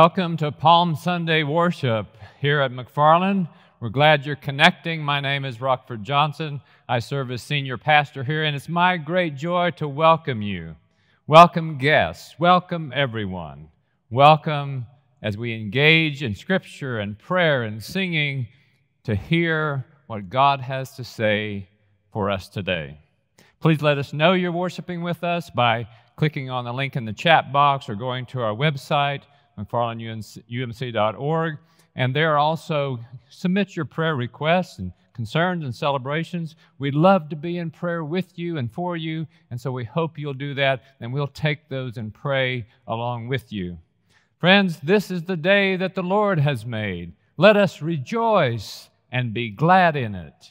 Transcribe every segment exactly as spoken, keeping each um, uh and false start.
Welcome to Palm Sunday worship here at McFarlin. We're glad you're connecting. My name is Rockford Johnson. I serve as senior pastor here, and it's my great joy to welcome you. Welcome guests. Welcome everyone. Welcome as we engage in scripture and prayer and singing to hear what God has to say for us today. Please let us know you're worshiping with us by clicking on the link in the chat box or going to our website, McFarlin U M C dot org, and there also submit your prayer requests and concerns and celebrations. We'd love to be in prayer with you and for you, and so we hope you'll do that, and we'll take those and pray along with you. Friends, this is the day that the Lord has made. Let us rejoice and be glad in it.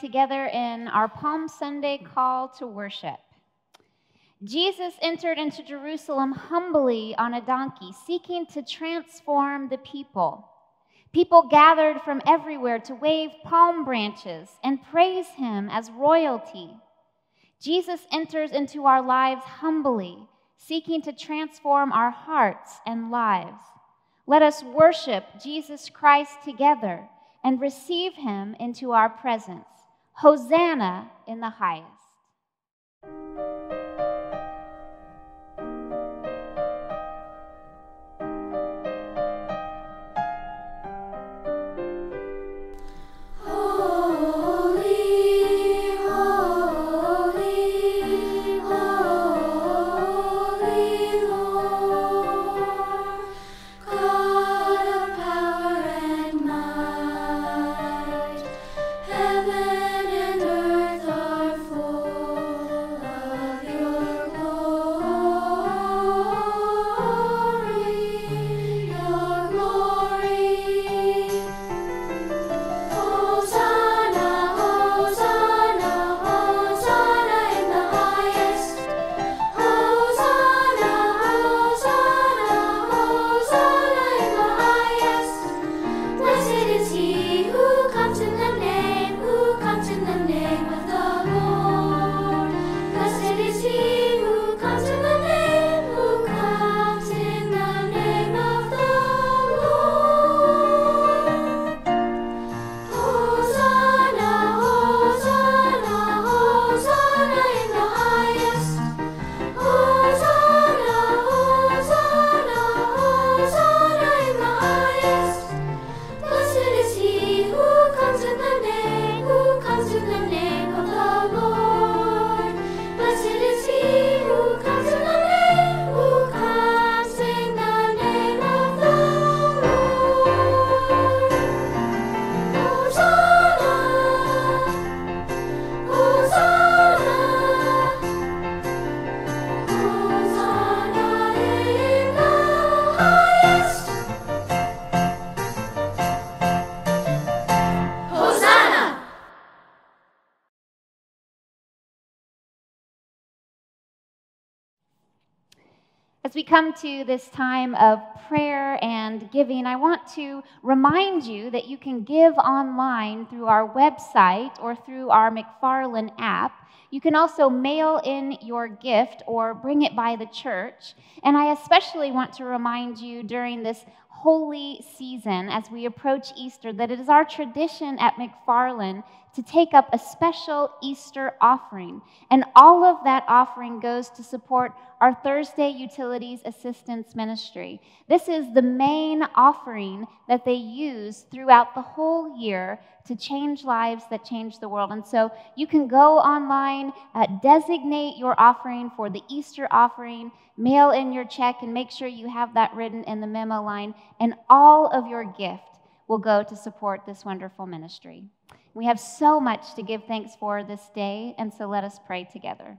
Together in our Palm Sunday call to worship. Jesus entered into Jerusalem humbly on a donkey, seeking to transform the people. People gathered from everywhere to wave palm branches and praise him as royalty. Jesus enters into our lives humbly, seeking to transform our hearts and lives. Let us worship Jesus Christ together and receive him into our presence. Hosanna in the highest. As we come to this time of prayer and giving, I want to remind you that you can give online through our website or through our McFarlin app. You can also mail in your gift or bring it by the church. And I especially want to remind you during this holy season, as we approach Easter, that it is our tradition at McFarlin to take up a special Easter offering. And all of that offering goes to support our Thursday Utilities Assistance Ministry. This is the main offering that they use throughout the whole year to change lives that change the world. And so you can go online, uh, designate your offering for the Easter offering, mail in your check, and make sure you have that written in the memo line. And all of your gift will go to support this wonderful ministry. We have so much to give thanks for this day, and so let us pray together.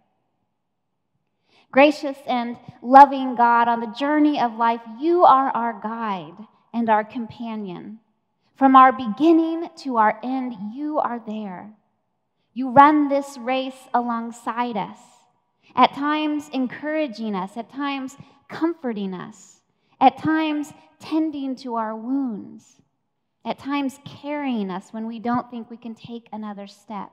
Gracious and loving God, on the journey of life, you are our guide and our companion. From our beginning to our end, you are there. You run this race alongside us, at times encouraging us, at times comforting us, at times tending to our wounds, at times carrying us when we don't think we can take another step.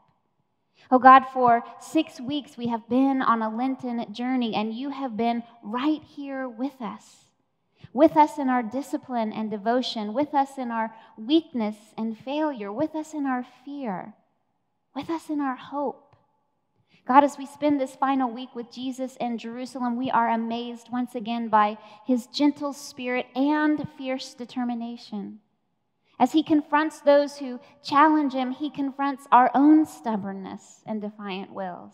Oh God, for six weeks we have been on a Lenten journey, and you have been right here with us, with us in our discipline and devotion, with us in our weakness and failure, with us in our fear, with us in our hope. God, as we spend this final week with Jesus in Jerusalem, we are amazed once again by his gentle spirit and fierce determination. As he confronts those who challenge him, he confronts our own stubbornness and defiant wills.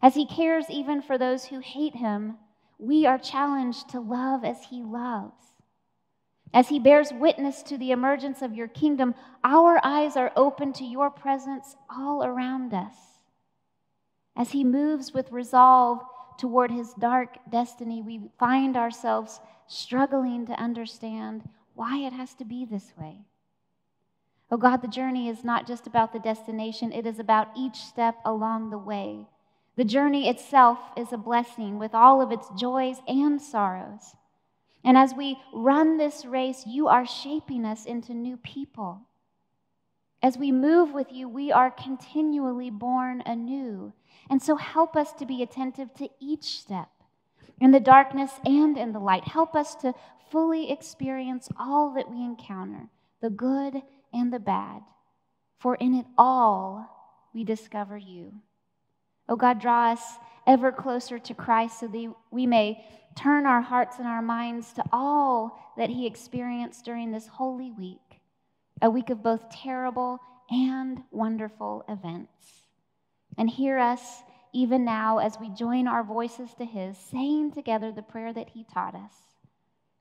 As he cares even for those who hate him, we are challenged to love as he loves. As he bears witness to the emergence of your kingdom, our eyes are open to your presence all around us. As he moves with resolve toward his dark destiny, we find ourselves struggling to understand why it has to be this way. Oh God, the journey is not just about the destination, it is about each step along the way. The journey itself is a blessing with all of its joys and sorrows. And as we run this race, you are shaping us into new people. As we move with you, we are continually born anew. And so help us to be attentive to each step, in the darkness and in the light. Help us to fully experience all that we encounter, the good and the bad, for in it all we discover you. Oh God, draw us ever closer to Christ so that we may turn our hearts and our minds to all that he experienced during this holy week, a week of both terrible and wonderful events. And hear us even now as we join our voices to his, saying together the prayer that he taught us.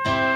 Oh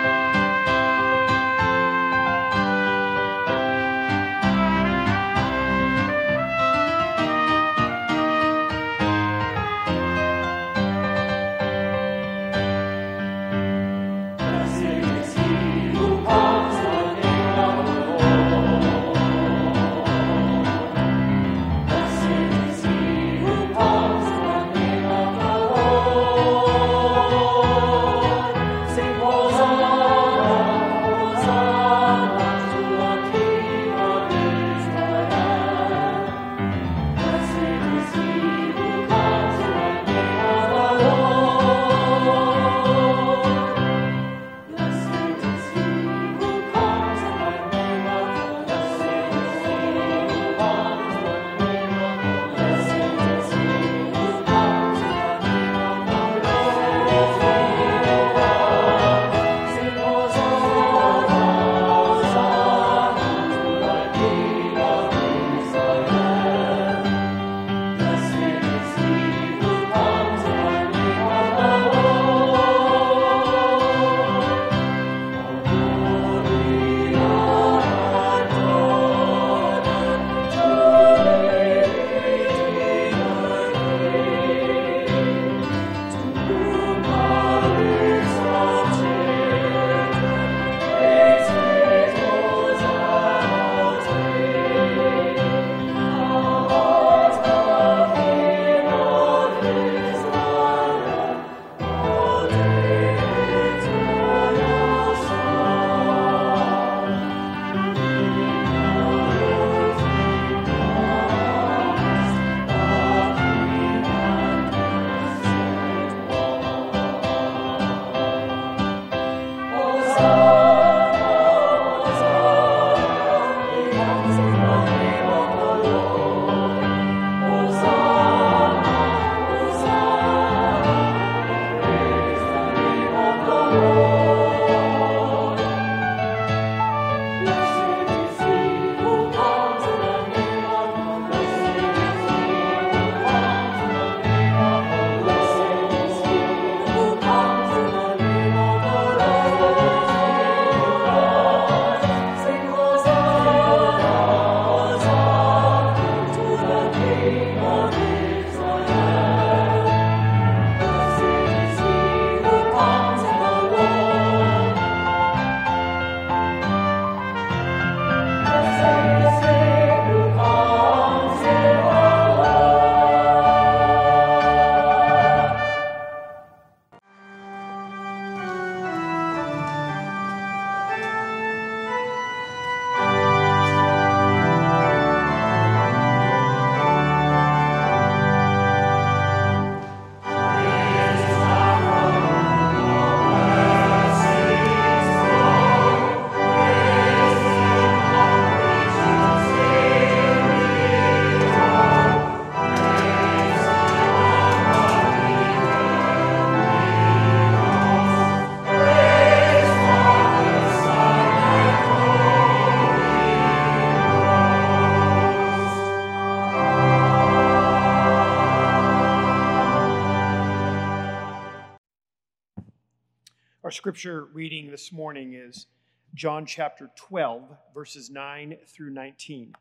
scripture reading this morning is John chapter twelve, verses nine through nineteen.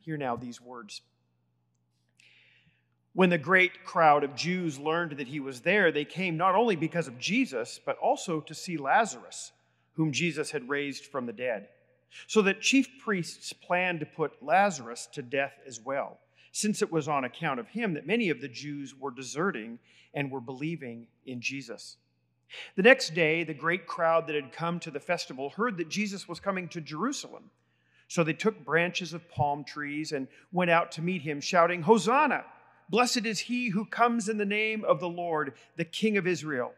Hear now these words. When the great crowd of Jews learned that he was there, they came not only because of Jesus, but also to see Lazarus, whom Jesus had raised from the dead. So that chief priests planned to put Lazarus to death as well, since it was on account of him that many of the Jews were deserting and were believing in Jesus. The next day, the great crowd that had come to the festival heard that Jesus was coming to Jerusalem. So they took branches of palm trees and went out to meet him, shouting, "Hosanna! Blessed is he who comes in the name of the Lord, the King of Israel."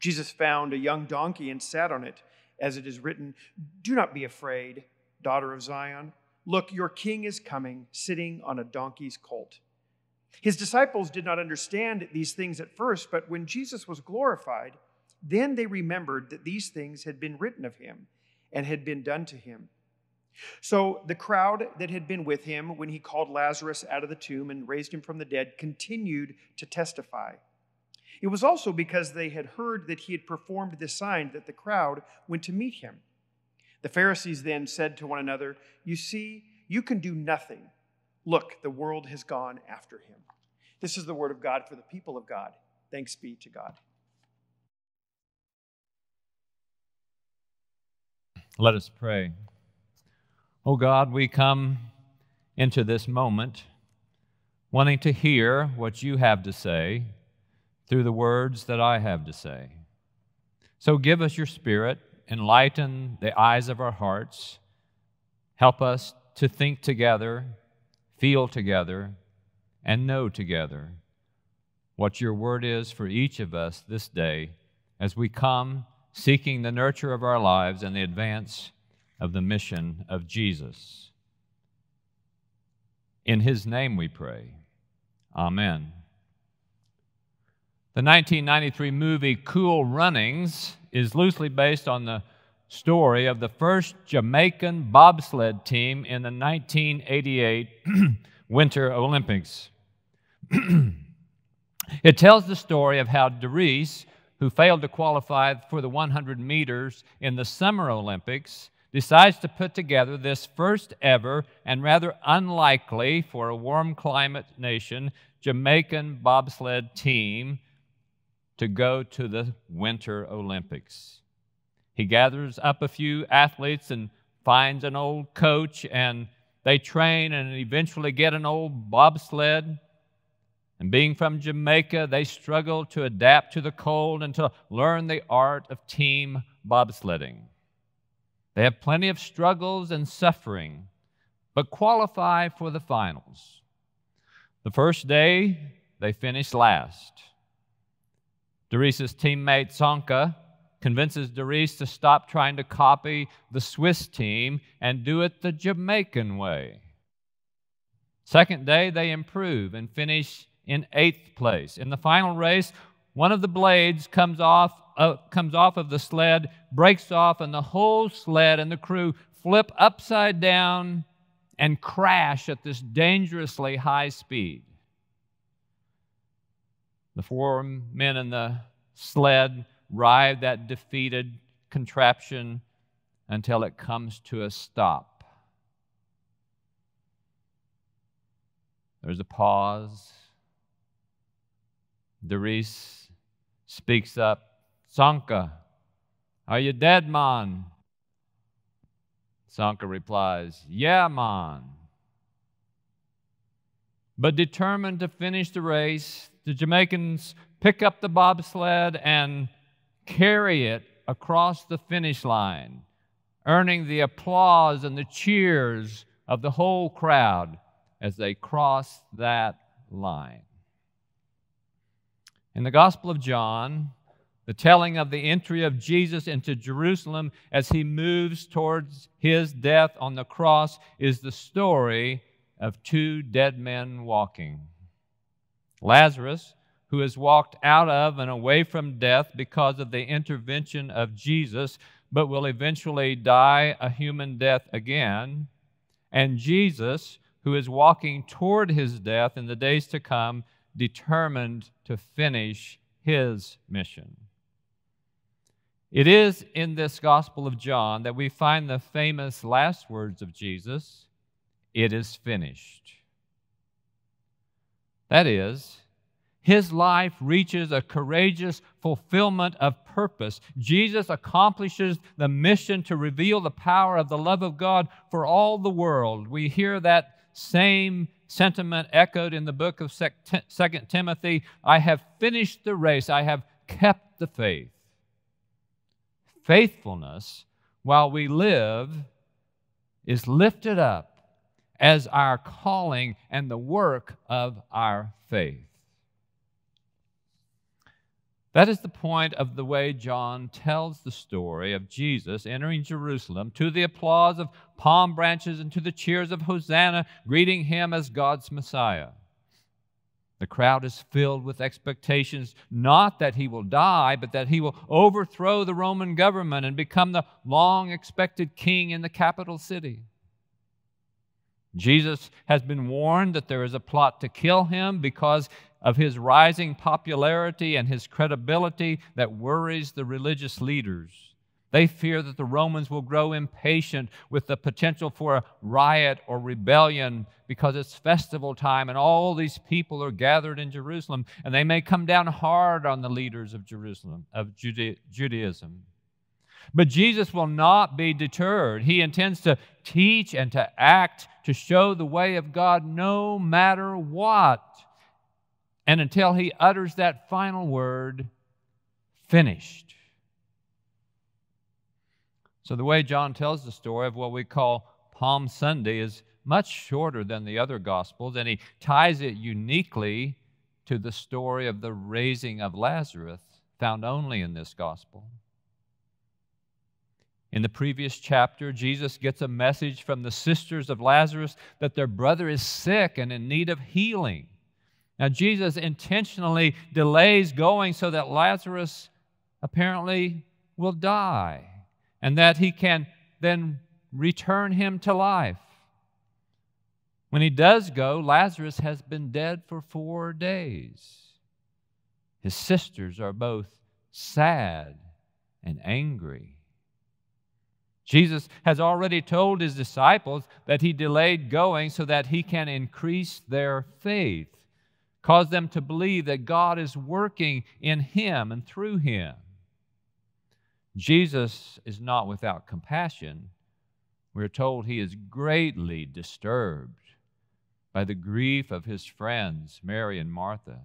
Jesus found a young donkey and sat on it, as it is written, "Do not be afraid, daughter of Zion. Look, your king is coming, sitting on a donkey's colt." His disciples did not understand these things at first, but when Jesus was glorified, then they remembered that these things had been written of him and had been done to him. So the crowd that had been with him when he called Lazarus out of the tomb and raised him from the dead continued to testify. It was also because they had heard that he had performed this sign that the crowd went to meet him. The Pharisees then said to one another, "You see, you can do nothing. Look, the world has gone after him." This is the word of God for the people of God. Thanks be to God. Let us pray. Oh God, we come into this moment wanting to hear what you have to say through the words that I have to say. So give us your Spirit, enlighten the eyes of our hearts, help us to think together, feel together, and know together what your word is for each of us this day as we come seeking the nurture of our lives and the advance of the mission of Jesus. In his name we pray. Amen. The nineteen ninety-three movie Cool Runnings is loosely based on the story of the first Jamaican bobsled team in the nineteen eighty-eight Winter Olympics. It tells the story of how Derice, who failed to qualify for the one hundred meters in the Summer Olympics, decides to put together this first ever and rather unlikely for a warm climate nation Jamaican bobsled team to go to the Winter Olympics. He gathers up a few athletes and finds an old coach, and they train and eventually get an old bobsled. And being from Jamaica, they struggle to adapt to the cold and to learn the art of team bobsledding. They have plenty of struggles and suffering, but qualify for the finals. The first day, they finish last. Derice's teammate, Sanka, convinces Derice to stop trying to copy the Swiss team and do it the Jamaican way. Second day, they improve and finish in eighth place. In the final race, one of the blades comes off, uh, comes off of the sled, breaks off, and the whole sled and the crew flip upside down and crash at this dangerously high speed. The four men in the sled ride that defeated contraption until it comes to a stop. There's a pause. Derice speaks up, "Sanka, are you dead, man?" Sanka replies, "Yeah, man." But determined to finish the race, the Jamaicans pick up the bobsled and carry it across the finish line, earning the applause and the cheers of the whole crowd as they cross that line. In the Gospel of John, the telling of the entry of Jesus into Jerusalem as he moves towards his death on the cross is the story of two dead men walking. Lazarus, who has walked out of and away from death because of the intervention of Jesus, but will eventually die a human death again, and Jesus, who is walking toward his death in the days to come, determined to finish his mission. It is in this Gospel of John that we find the famous last words of Jesus, "It is finished." That is, his life reaches a courageous fulfillment of purpose. Jesus accomplishes the mission to reveal the power of the love of God for all the world. We hear that same sentiment echoed in the book of Second Timothy, "I have finished the race, I have kept the faith." Faithfulness, while we live, is lifted up as our calling and the work of our faith. That is the point of the way John tells the story of Jesus entering Jerusalem to the applause of palm branches and to the cheers of Hosanna, greeting him as God's Messiah. The crowd is filled with expectations, not that he will die, but that he will overthrow the Roman government and become the long-expected king in the capital city. Jesus has been warned that there is a plot to kill him because of his rising popularity and his credibility that worries the religious leaders. They fear that the Romans will grow impatient with the potential for a riot or rebellion because it's festival time and all these people are gathered in Jerusalem, and they may come down hard on the leaders of Jerusalem, of Judaism. But Jesus will not be deterred. He intends to teach and to act to show the way of God no matter what. And until he utters that final word, "Finished." So the way John tells the story of what we call Palm Sunday is much shorter than the other Gospels, and he ties it uniquely to the story of the raising of Lazarus, found only in this Gospel. In the previous chapter, Jesus gets a message from the sisters of Lazarus that their brother is sick and in need of healing. Now, Jesus intentionally delays going so that Lazarus apparently will die, and that he can then return him to life. When he does go, Lazarus has been dead for four days. His sisters are both sad and angry. Jesus has already told his disciples that he delayed going so that he can increase their faith, cause them to believe that God is working in him and through him. Jesus is not without compassion. We're told he is greatly disturbed by the grief of his friends, Mary and Martha,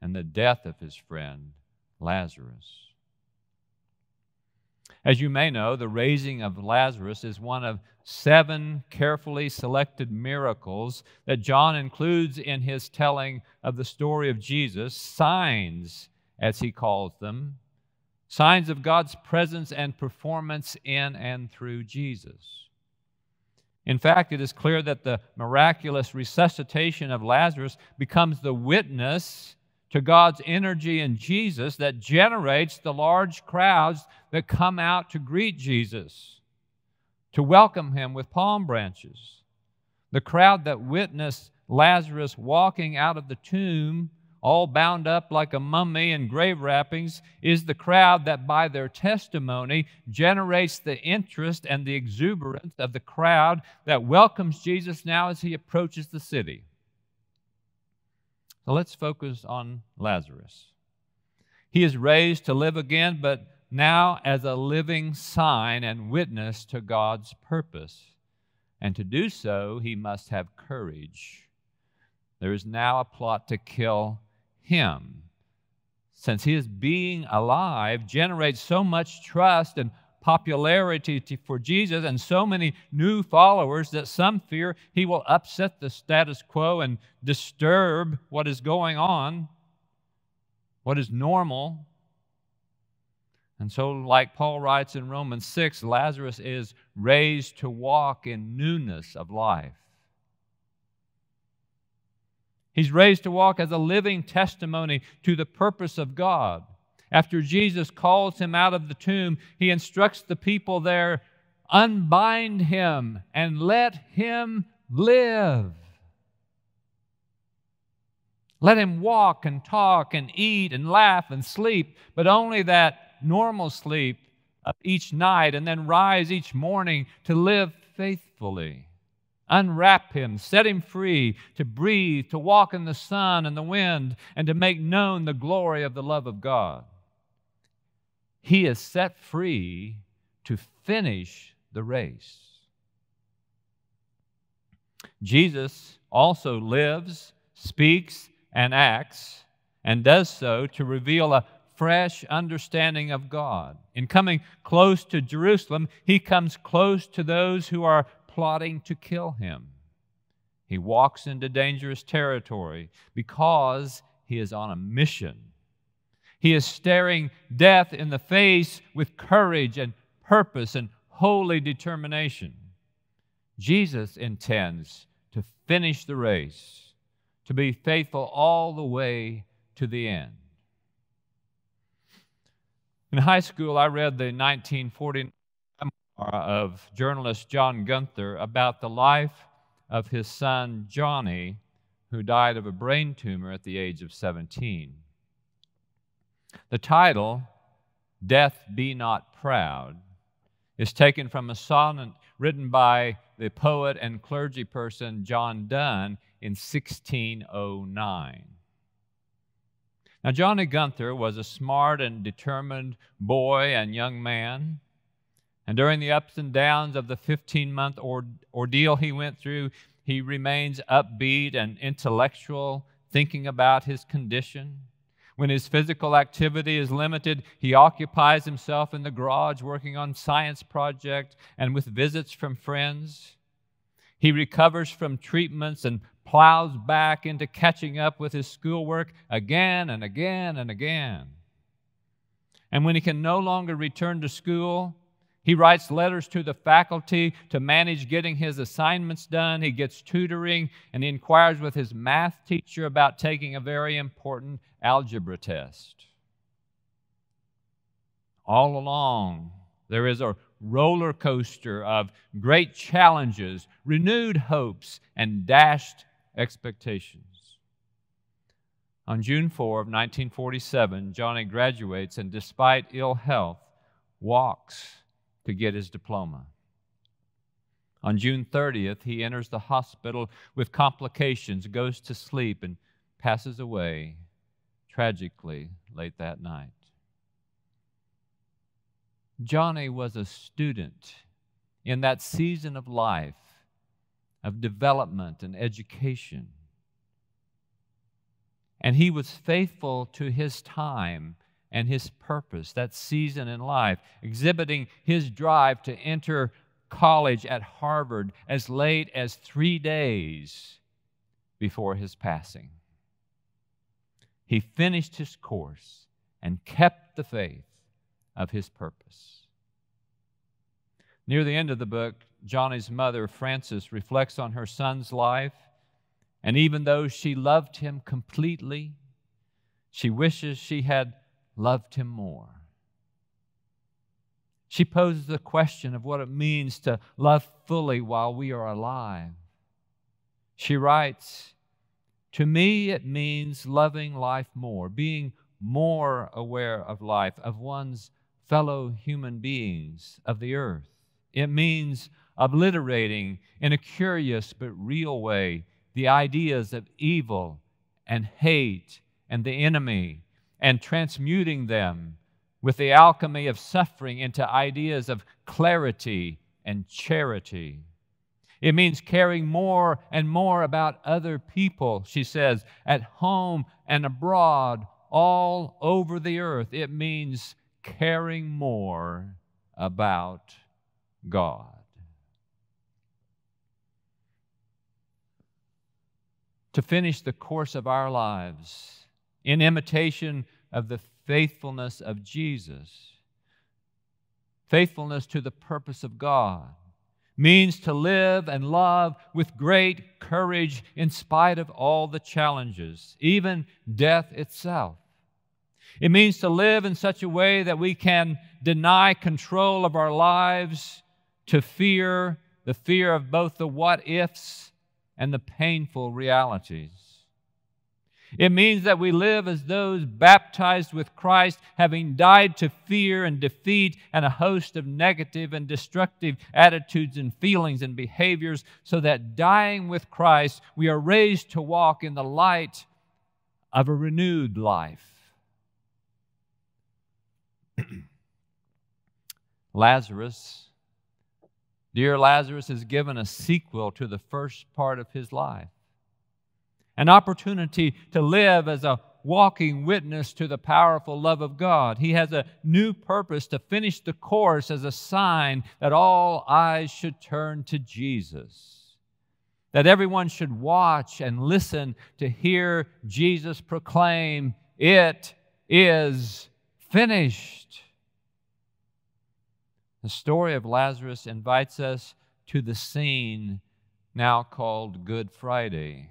and the death of his friend, Lazarus. As you may know, the raising of Lazarus is one of seven carefully selected miracles that John includes in his telling of the story of Jesus, signs, as he calls them, signs of God's presence and performance in and through Jesus. In fact, it is clear that the miraculous resuscitation of Lazarus becomes the witness to God's energy in Jesus that generates the large crowds that come out to greet Jesus, to welcome him with palm branches. The crowd that witnessed Lazarus walking out of the tomb all bound up like a mummy in grave wrappings, is the crowd that by their testimony generates the interest and the exuberance of the crowd that welcomes Jesus now as he approaches the city. So let's focus on Lazarus. He is raised to live again, but now as a living sign and witness to God's purpose. And to do so, he must have courage. There is now a plot to kill him, since his being alive generates so much trust and popularity to, for Jesus and so many new followers that some fear he will upset the status quo and disturb what is going on, what is normal. And so, like Paul writes in Romans six, Lazarus is raised to walk in newness of life. He's raised to walk as a living testimony to the purpose of God. After Jesus calls him out of the tomb, he instructs the people there, "Unbind him and let him live. Let him walk and talk and eat and laugh and sleep, but only that normal sleep up each night and then rise each morning to live faithfully. Unwrap him, set him free, to breathe, to walk in the sun and the wind, and to make known the glory of the love of God. He is set free to finish the race. Jesus also lives, speaks, and acts, and does so to reveal a fresh understanding of God. In coming close to Jerusalem, he comes close to those who are plotting to kill him. He walks into dangerous territory because he is on a mission. He is staring death in the face with courage and purpose and holy determination. Jesus intends to finish the race, to be faithful all the way to the end. In high school, I read the nineteen forty-nine memoir of journalist John Gunther about the life of his son Johnny, who died of a brain tumor at the age of seventeen. The title, Death Be Not Proud, is taken from a sonnet written by the poet and clergy person John Donne in sixteen oh nine. Now, Johnny Gunther was a smart and determined boy and young man, and during the ups and downs of the fifteen-month or ordeal he went through, he remains upbeat and intellectual, thinking about his condition. When his physical activity is limited, he occupies himself in the garage working on science projects and with visits from friends. He recovers from treatments and plows back into catching up with his schoolwork again and again and again. And when he can no longer return to school, he writes letters to the faculty to manage getting his assignments done. He gets tutoring and he inquires with his math teacher about taking a very important algebra test. All along, there is a roller coaster of great challenges, renewed hopes, and dashed expectations. On June fourth of nineteen forty-seven, Johnny graduates and, despite ill health, walks to get his diploma. On June thirtieth, he enters the hospital with complications, goes to sleep, and passes away tragically late that night. Johnny was a student in that season of life, of development and education. And he was faithful to his time and his purpose, that season in life, exhibiting his drive to enter college at Harvard as late as three days before his passing. He finished his course and kept the faith of his purpose. Near the end of the book, Johnny's mother, Frances, reflects on her son's life, and even though she loved him completely, she wishes she had loved him more. She poses the question of what it means to love fully while we are alive. She writes, "To me it means loving life more, being more aware of life, of one's fellow human beings, of the earth. It means obliterating in a curious but real way the ideas of evil and hate and the enemy, and transmuting them with the alchemy of suffering into ideas of clarity and charity. It means caring more and more about other people," she says, "at home and abroad, all over the earth. It means caring more about God." To finish the course of our lives in imitation of the faithfulness of Jesus, faithfulness to the purpose of God, means to live and love with great courage in spite of all the challenges, even death itself. It means to live in such a way that we can deny control of our lives to fear, the fear of both the what-ifs and the painful realities. It means that we live as those baptized with Christ, having died to fear and defeat and a host of negative and destructive attitudes and feelings and behaviors, so that dying with Christ, we are raised to walk in the light of a renewed life. Lazarus, dear Lazarus, is given a sequel to the first part of his life. An opportunity to live as a walking witness to the powerful love of God. He has a new purpose to finish the course as a sign that all eyes should turn to Jesus, that everyone should watch and listen to hear Jesus proclaim, "It is finished." The story of Lazarus invites us to the scene now called Good Friday,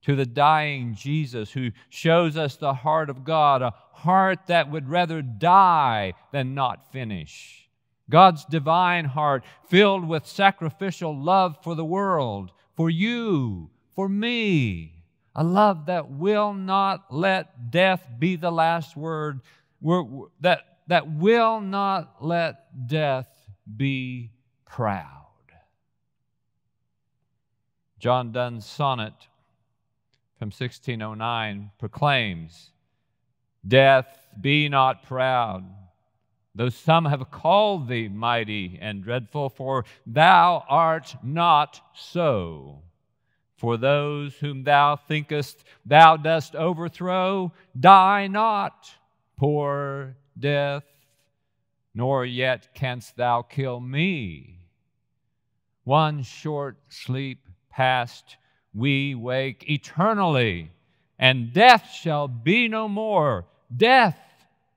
to the dying Jesus who shows us the heart of God, a heart that would rather die than not finish. God's divine heart filled with sacrificial love for the world, for you, for me, a love that will not let death be the last word, that, that will not let death be proud. John Donne's sonnet from sixteen oh nine proclaims, "Death, be not proud, though some have called thee mighty and dreadful, for thou art not so. For those whom thou thinkest thou dost overthrow, die not, poor death, nor yet canst thou kill me. One short sleep past, we wake eternally, and death shall be no more. Death,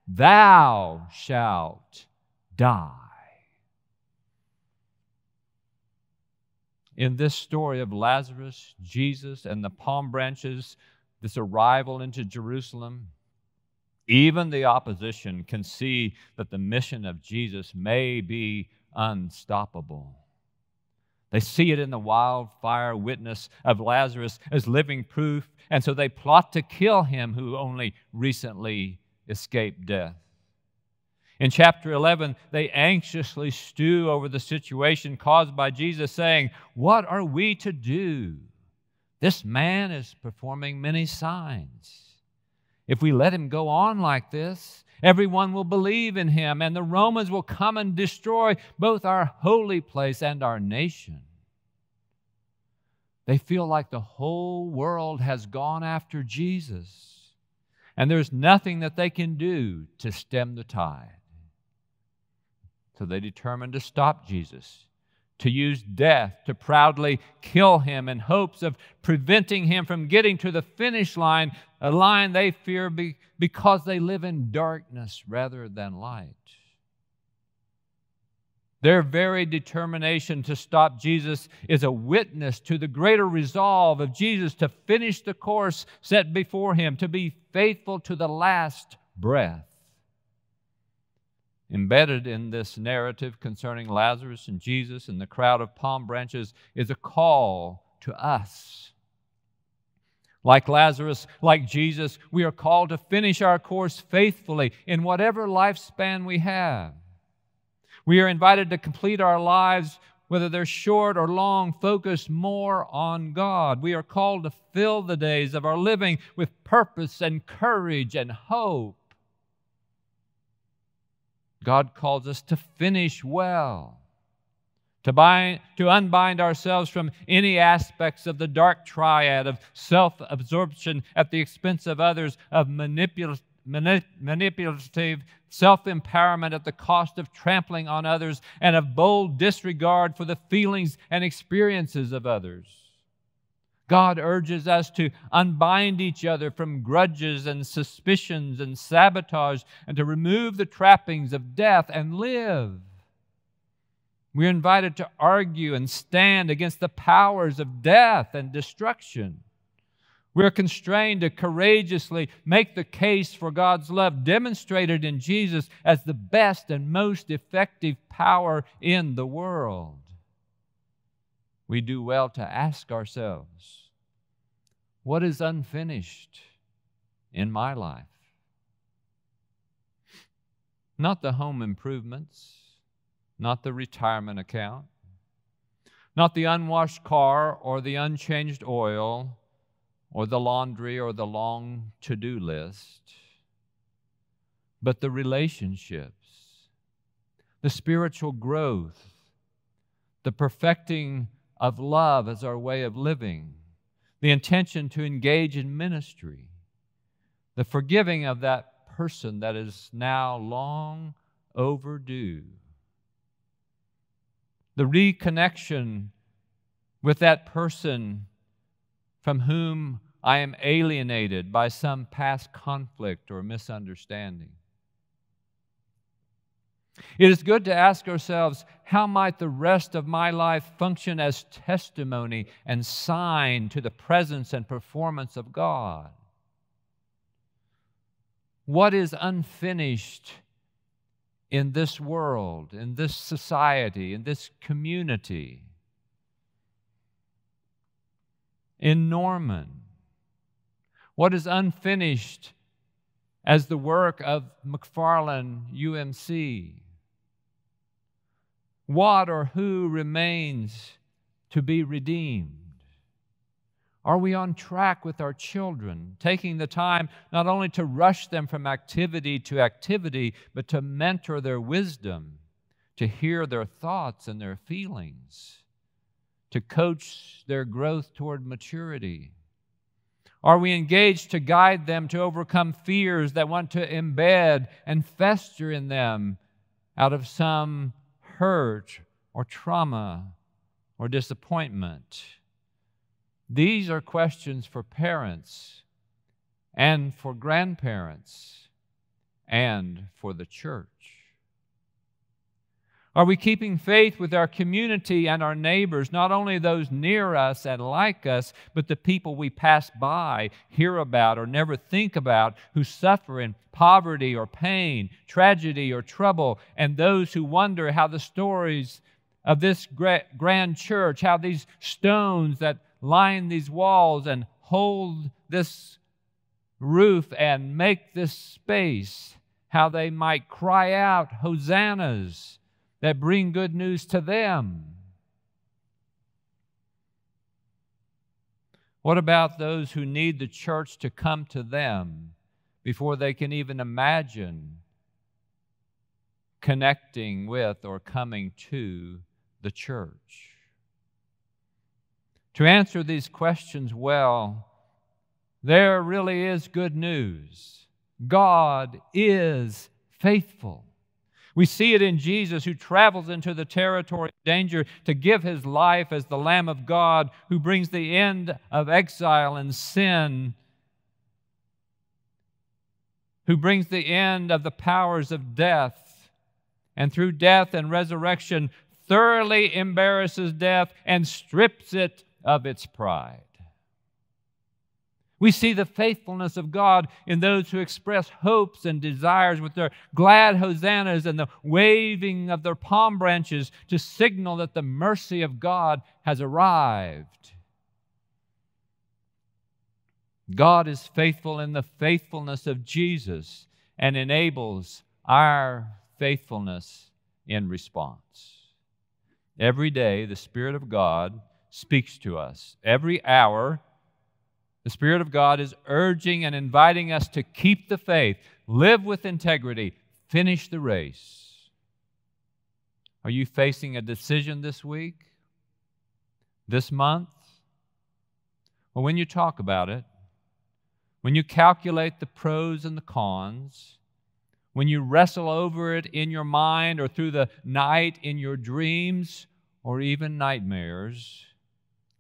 thou shalt die." In this story of Lazarus, Jesus, and the palm branches, this arrival into Jerusalem, even the opposition can see that the mission of Jesus may be unstoppable. They see it in the wildfire witness of Lazarus as living proof, and so they plot to kill him who only recently escaped death. In chapter eleven, they anxiously stew over the situation caused by Jesus, saying, "What are we to do? This man is performing many signs. If we let him go on like this, everyone will believe in him, and the Romans will come and destroy both our holy place and our nation." They feel like the whole world has gone after Jesus, and there's nothing that they can do to stem the tide. So they determine to stop Jesus, to use death to proudly kill him in hopes of preventing him from getting to the finish line, a line they fear be, because they live in darkness rather than light. Their very determination to stop Jesus is a witness to the greater resolve of Jesus to finish the course set before him, to be faithful to the last breath. Embedded in this narrative concerning Lazarus and Jesus and the crowd of palm branches is a call to us. Like Lazarus, like Jesus, we are called to finish our course faithfully in whatever lifespan we have. We are invited to complete our lives, whether they're short or long, focused more on God. We are called to fill the days of our living with purpose and courage and hope. God calls us to finish well, to, bind, to unbind ourselves from any aspects of the dark triad of self-absorption at the expense of others, of manipul- manip- manipulative self-empowerment at the cost of trampling on others, and of bold disregard for the feelings and experiences of others. God urges us to unbind each other from grudges and suspicions and sabotage, and to remove the trappings of death and live. We're invited to argue and stand against the powers of death and destruction. We're constrained to courageously make the case for God's love demonstrated in Jesus as the best and most effective power in the world. We do well to ask ourselves, What is unfinished in my life? Not the home improvements, not the retirement account, not the unwashed car or the unchanged oil or the laundry or the long to-do list, but the relationships, the spiritual growth, the perfecting of love as our way of living, the intention to engage in ministry, the forgiving of that person that is now long overdue, the reconnection with that person from whom I am alienated by some past conflict or misunderstanding. It is good to ask ourselves, how might the rest of my life function as testimony and sign to the presence and performance of God? What is unfinished in this world, in this society, in this community, in Norman? What is unfinished as the work of McFarlin U M C? What or who remains to be redeemed? Are we on track with our children, taking the time not only to rush them from activity to activity, but to mentor their wisdom, to hear their thoughts and their feelings, to coach their growth toward maturity? Are we engaged to guide them to overcome fears that want to embed and fester in them out of some hurt or trauma or disappointment? These are questions for parents and for grandparents and for the church. Are we keeping faith with our community and our neighbors, not only those near us and like us, but the people we pass by, hear about, or never think about, who suffer in poverty or pain, tragedy or trouble, and those who wonder how the stories of this grand church, how these stones that line these walls and hold this roof and make this space, how they might cry out hosannas that bring good news to them. What about those who need the church to come to them before they can even imagine connecting with or coming to the church? To answer these questions well, there really is good news. God is faithful. We see it in Jesus, who travels into the territory of danger to give his life as the Lamb of God who brings the end of exile and sin, who brings the end of the powers of death, and through death and resurrection thoroughly embarrasses death and strips it of its pride. We see the faithfulness of God in those who express hopes and desires with their glad hosannas and the waving of their palm branches to signal that the mercy of God has arrived. God is faithful in the faithfulness of Jesus and enables our faithfulness in response. Every day, the Spirit of God speaks to us. Every hour, the Spirit of God is urging and inviting us to keep the faith, live with integrity, finish the race. Are you facing a decision this week, this month? Well, when you talk about it, when you calculate the pros and the cons, when you wrestle over it in your mind or through the night in your dreams or even nightmares,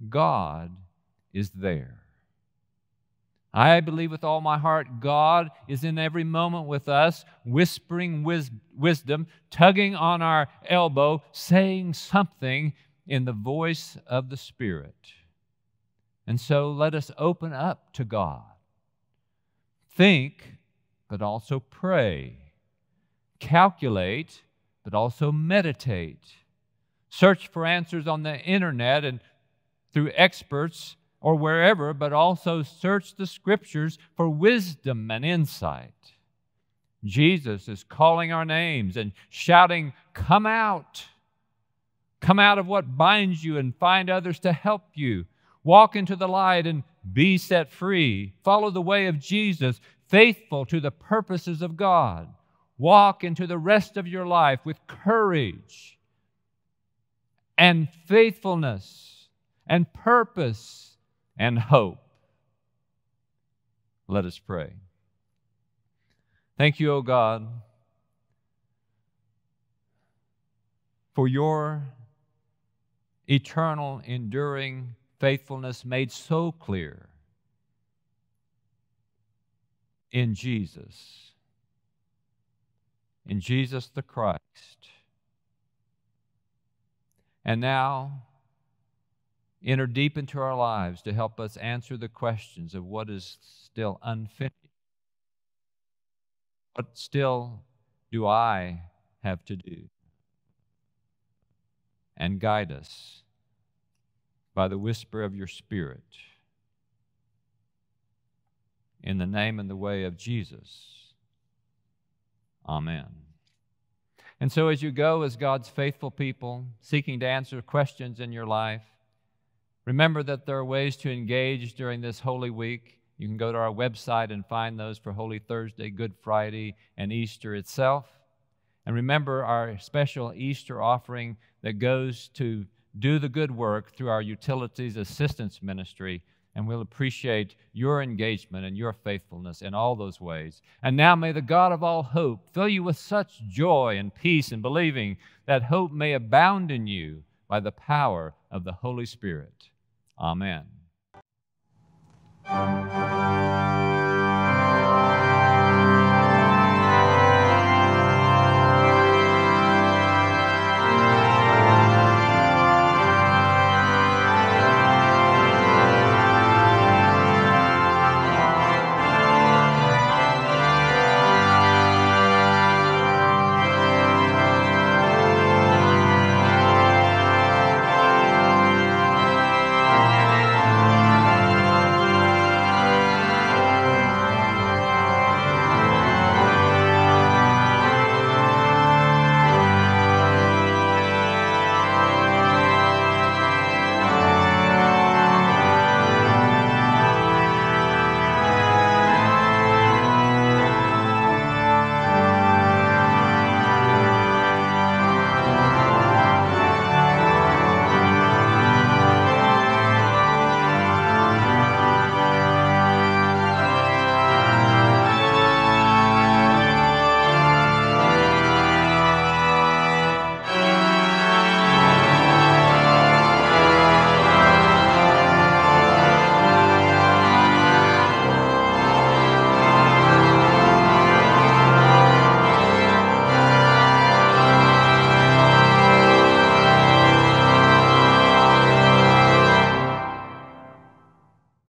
God is there. I believe with all my heart, God is in every moment with us, whispering wis- wisdom, tugging on our elbow, saying something in the voice of the Spirit. And so let us open up to God. Think, but also pray. Calculate, but also meditate. Search for answers on the internet and through experts or wherever, but also search the Scriptures for wisdom and insight. Jesus is calling our names and shouting, "Come out! Come out of what binds you and find others to help you. Walk into the light and be set free. Follow the way of Jesus, faithful to the purposes of God. Walk into the rest of your life with courage and faithfulness and purpose and hope." Let us pray. Thank you, O God, for your eternal, enduring faithfulness made so clear in Jesus, in Jesus the Christ. And now, enter deep into our lives to help us answer the questions of what is still unfinished. What still do I have to do? And guide us by the whisper of your Spirit in the name and the way of Jesus. Amen. And so as you go as God's faithful people, seeking to answer questions in your life, remember that there are ways to engage during this Holy Week. You can go to our website and find those for Holy Thursday, Good Friday, and Easter itself. And remember our special Easter offering that goes to do the good work through our Utilities Assistance Ministry. And we'll appreciate your engagement and your faithfulness in all those ways. And now may the God of all hope fill you with such joy and peace in believing that hope may abound in you by the power of the Holy Spirit. Amen.